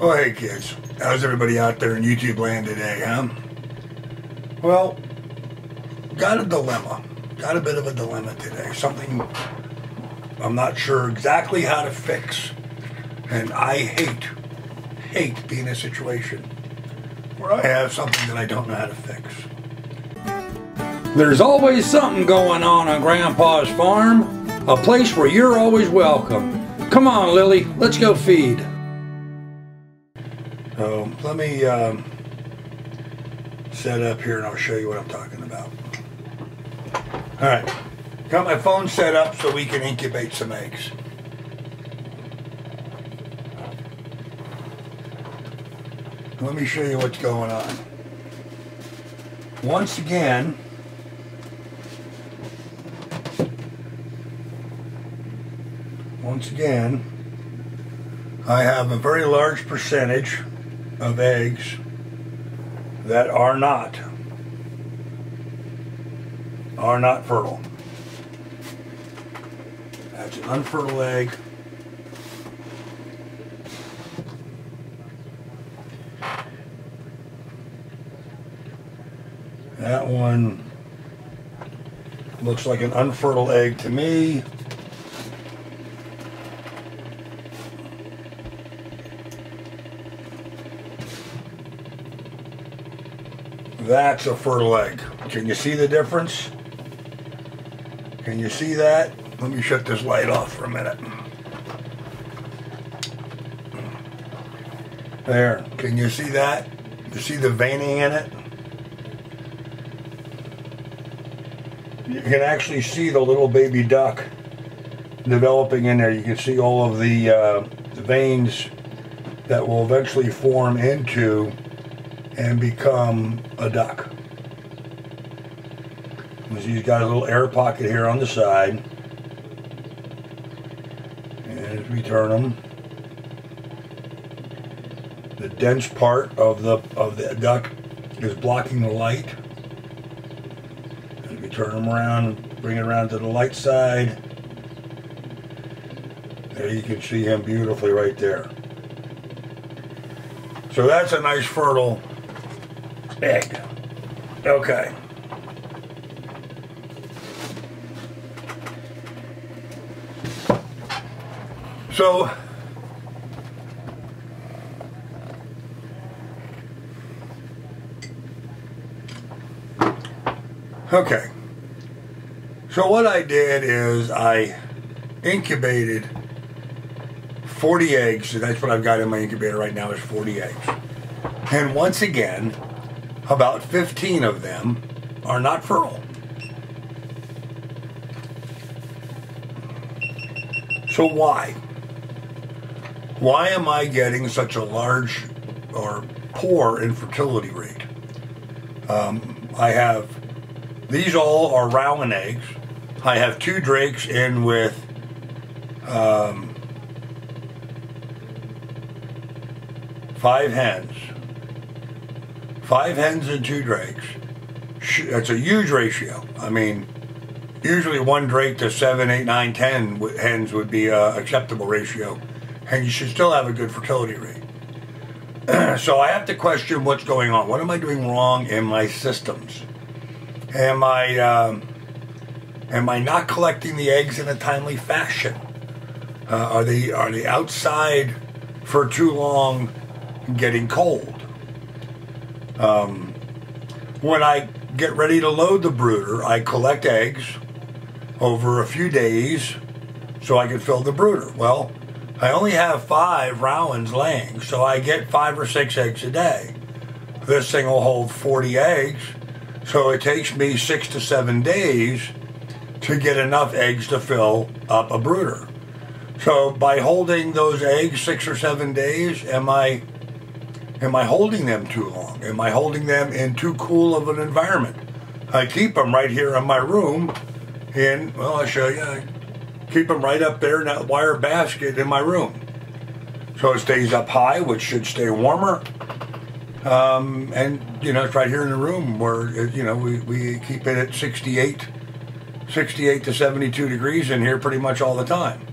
Well, hey kids, how's everybody out there in YouTube land today, huh? Well, got a bit of a dilemma today, something I'm not sure exactly how to fix, and I hate being in a situation where I have something that I don't know how to fix. There's always something going on Grandpa's farm, a place where you're always welcome. Come on, Lily, let's go feed. So let me set up here and I'll show you what I'm talking about. All right, got my phone set up so we can incubate some eggs. Let me show you what's going on. Once again, I have a very large percentage of eggs that are not fertile. That's an unfertile egg. That one looks like an unfertile egg to me. That's a fertile egg. Can you see the difference? Can you see that? Let me shut this light off for a minute. There. Can you see that? You see the veining in it? You can actually see the little baby duck developing in there. You can see all of the veins that will eventually form into and become a duck. He's got a little air pocket here on the side, and as we turn them, the dense part of the duck is blocking the light. As we turn them around, bring it around to the light side, there you can see him beautifully right there. So that's a nice fertile egg. Okay. So okay. So what I did is I incubated 40 eggs. So that's what I've got in my incubator right now is 40 eggs. And once again, about 15 of them are not fertile. So why? Why am I getting such a large or poor infertility rate? I have, these all are Rouen eggs. I have two drakes in with five hens. Five hens and two drakes. That's a huge ratio. I mean, usually one drake to 7, 8, 9, 10 hens would be an acceptable ratio, and you should still have a good fertility rate. So I have to question what's going on. What am I doing wrong in my systems? Am I not collecting the eggs in a timely fashion? Are they outside for too long, getting cold? When I get ready to load the brooder, I collect eggs over a few days so I can fill the brooder. Well, I only have 5 Rouens laying, so I get 5 or 6 eggs a day. This thing will hold 40 eggs, so it takes me 6 to 7 days to get enough eggs to fill up a brooder. So by holding those eggs 6 or 7 days, am I holding them too long? Am I holding them in too cool of an environment? I keep them right here in my room, and, well, I'll show you. I keep them right up there in that wire basket in my room. So it stays up high, which should stay warmer. And, you know, it's right here in the room where, you know, we keep it at 68 to 72 degrees in here pretty much all the time.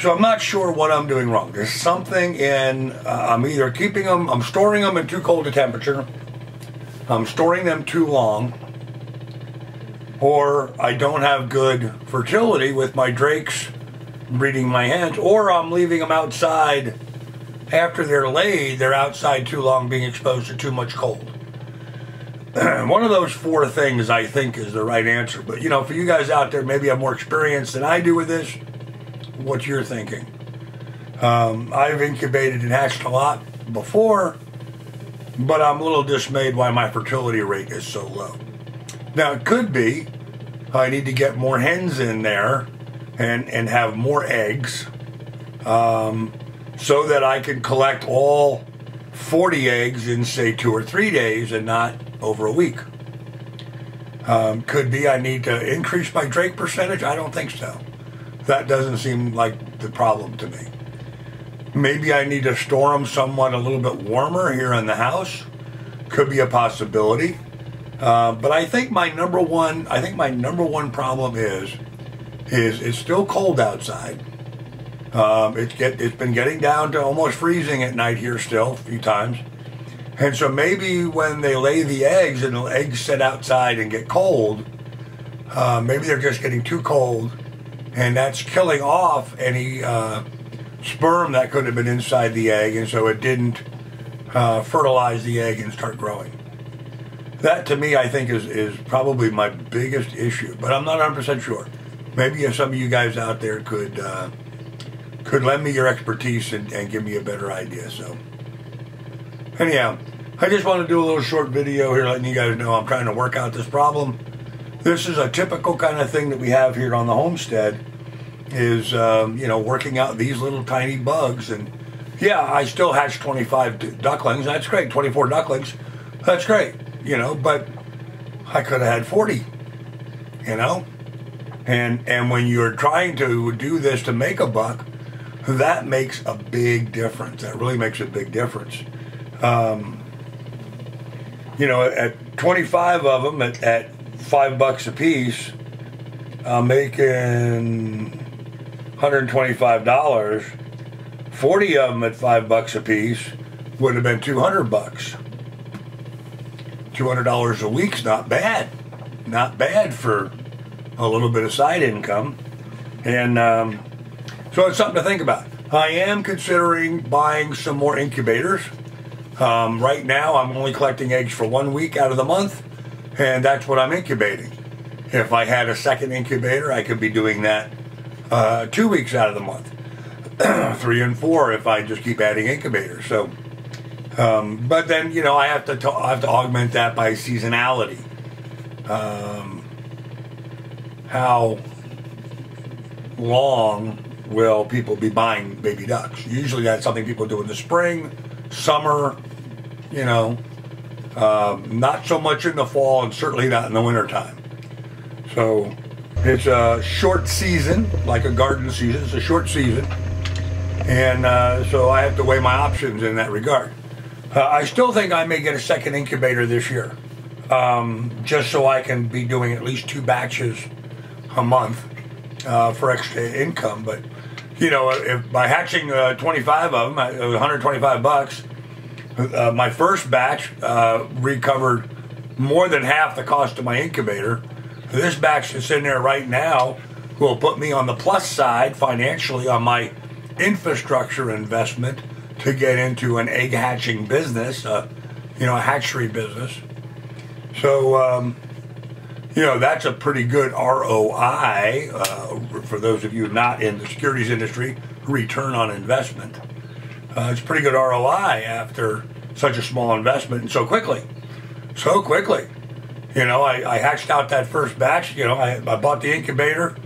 So I'm not sure what I'm doing wrong. There's something in, I'm either keeping them, I'm storing them in too cold a temperature, I'm storing them too long, or I don't have good fertility with my drakes breeding my hens, or I'm leaving them outside after they're laid, they're outside too long being exposed to too much cold. One of those four things I think is the right answer. But, you know, for you guys out there, maybe have more experience than I do with this, what you're thinking. I've incubated and hatched a lot before, but I'm a little dismayed why my fertility rate is so low. Now, it could be I need to get more hens in there and have more eggs so that I can collect all 40 eggs in, say, 2 or 3 days and not over a week. Could be I need to increase my drake percentage. I don't think so. That doesn't seem like the problem to me. Maybe I need to store them somewhat a little bit warmer here in the house. Could be a possibility. But I think my number one problem is it's still cold outside. It's been getting down to almost freezing at night here still a few times. And so maybe when they lay the eggs and the eggs sit outside and get cold, maybe they're just getting too cold, and that's killing off any sperm that could have been inside the egg, and so it didn't fertilize the egg and start growing. That to me I think is probably my biggest issue, but I'm not 100% sure. Maybe if some of you guys out there could lend me your expertise and give me a better idea. So anyhow, I just want to do a little short video here letting you guys know I'm trying to work out this problem. This is a typical kind of thing that we have here on the homestead is, you know, working out these little tiny bugs. And yeah, I still hatch 25 ducklings. That's great. 24 ducklings. That's great. You know, but I could have had 40, you know, and when you're trying to do this to make a buck, that makes a big difference. That really makes a big difference. You know, at 25 of them at $5 a piece, I'm making $125. 40 of them at $5 a piece would have been $200. $200 a week's not bad. Not bad for a little bit of side income. And so it's something to think about. I am considering buying some more incubators. Right now, I'm only collecting eggs for 1 week out of the month, and that's what I'm incubating. If I had a second incubator, I could be doing that 2 weeks out of the month, 3 and 4 if I just keep adding incubators. So, but then, you know, I have to augment that by seasonality. How long will people be buying baby ducks? Usually, that's something people do in the spring, summer, you know, not so much in the fall and certainly not in the winter time. So it's a short season, like a garden season. It's a short season, and so I have to weigh my options in that regard. I still think I may get a second incubator this year, just so I can be doing at least 2 batches a month for extra income. But you know, if by hatching 25 of them, it was $125. My first batch recovered more than half the cost of my incubator. This batch that's in there right now will put me on the plus side financially on my infrastructure investment to get into an egg hatching business, you know, a hatchery business. So, you know, that's a pretty good ROI for those of you not in the securities industry, return on investment. It's a pretty good ROI after such a small investment and so quickly. So quickly. You know, I hatched out that first batch. You know, I bought the incubator.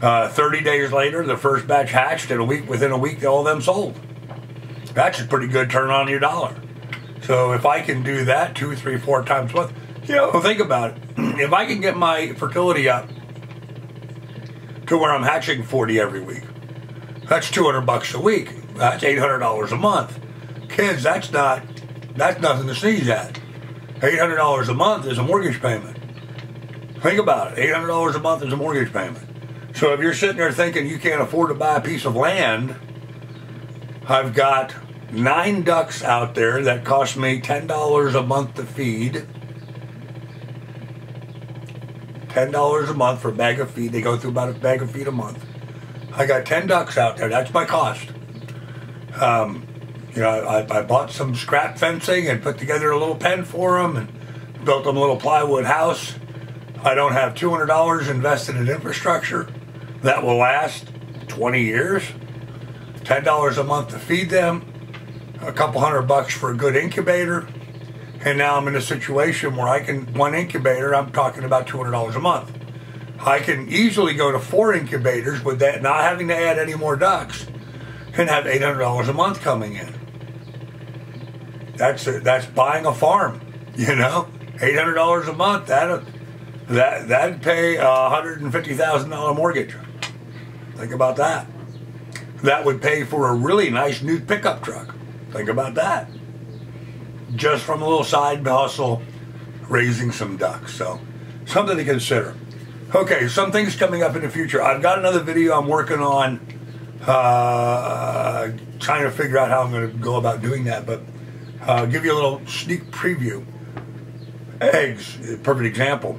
30 days later, the first batch hatched, and within a week, all of them sold. That's a pretty good turn on your dollar. So if I can do that 2, 3, 4 times a month, you know, think about it. If I can get my fertility up to where I'm hatching 40 every week, that's $200 a week. That's $800 a month. Kids, that's nothing to sneeze at. $800 a month is a mortgage payment. Think about it. $800 a month is a mortgage payment. So if you're sitting there thinking you can't afford to buy a piece of land, I've got 9 ducks out there that cost me $10 a month to feed. $10 a month for a bag of feed. They go through about a bag of feed a month. I got 10 ducks out there. That's my cost. You know, I bought some scrap fencing and put together a little pen for them and built them a little plywood house. I don't have $200 invested in infrastructure that will last 20 years. $10 a month to feed them, a couple $100 for a good incubator, and now I'm in a situation where I can, one incubator, I'm talking about $200 a month. I can easily go to 4 incubators with that, not having to add any more ducks, and have $800 a month coming in. That's buying a farm, you know? $800 a month, that'd pay a $150,000 mortgage. Think about that. That would pay for a really nice new pickup truck. Think about that. Just from a little side hustle, raising some ducks. So, something to consider. Okay, some things coming up in the future. I've got another video I'm working on, trying to figure out how I'm going to go about doing that, but I'll give you a little sneak preview. Eggs, perfect example.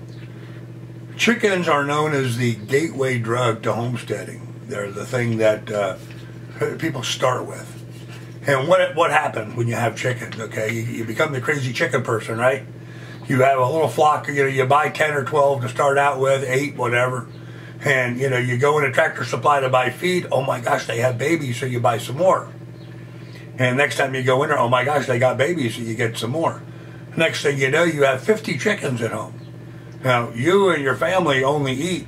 Chickens are known as the gateway drug to homesteading. They're the thing that people start with. And what happens when you have chickens, okay? You become the crazy chicken person, right? You have a little flock, you know, you buy 10 or 12 to start out with, 8, whatever. And, you know, you go into Tractor Supply to buy feed. Oh, my gosh, they have babies, so you buy some more. And next time you go in there, oh, my gosh, they got babies, so you get some more. Next thing you know, you have 50 chickens at home. Now, you and your family only eat,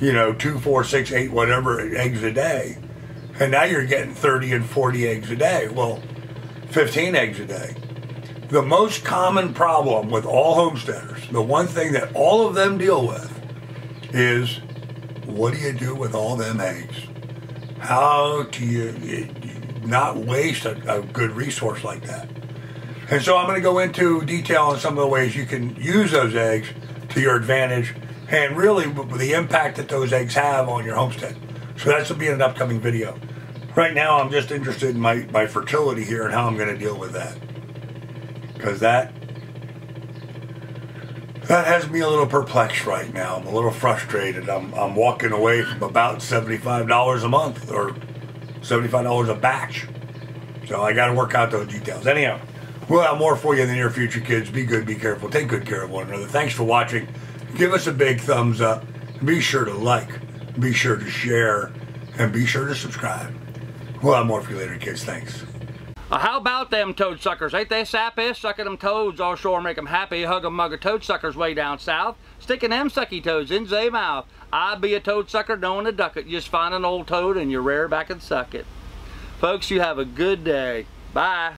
you know, 2, 4, 6, 8, whatever eggs a day. And now you're getting 30 and 40 eggs a day. Well, 15 eggs a day. The most common problem with all homesteaders, the one thing that all of them deal with, is what do you do with all them eggs? How do you not waste a good resource like that? And so I'm going to go into detail on some of the ways you can use those eggs to your advantage, and really the impact that those eggs have on your homestead. So that will be in an upcoming video. Right now I'm just interested in my fertility here and how I'm going to deal with that. Because that has me a little perplexed right now. I'm a little frustrated. I'm walking away from about $75 a month or $75 a batch. So I got to work out those details. Anyhow, we'll have more for you in the near future, kids. Be good, be careful. Take good care of one another. Thanks for watching. Give us a big thumbs up. Be sure to like, be sure to share, and be sure to subscribe. We'll have more for you later, kids. Thanks. How about them toad suckers? Ain't they sappy? Sucking them toads offshore, make them happy. Hug them mugger toad suckers way down south. Sticking them sucky toads in their mouth. I be a toad sucker knowing a duck it. Just find an old toad and you rear back and suck it. Folks, you have a good day. Bye.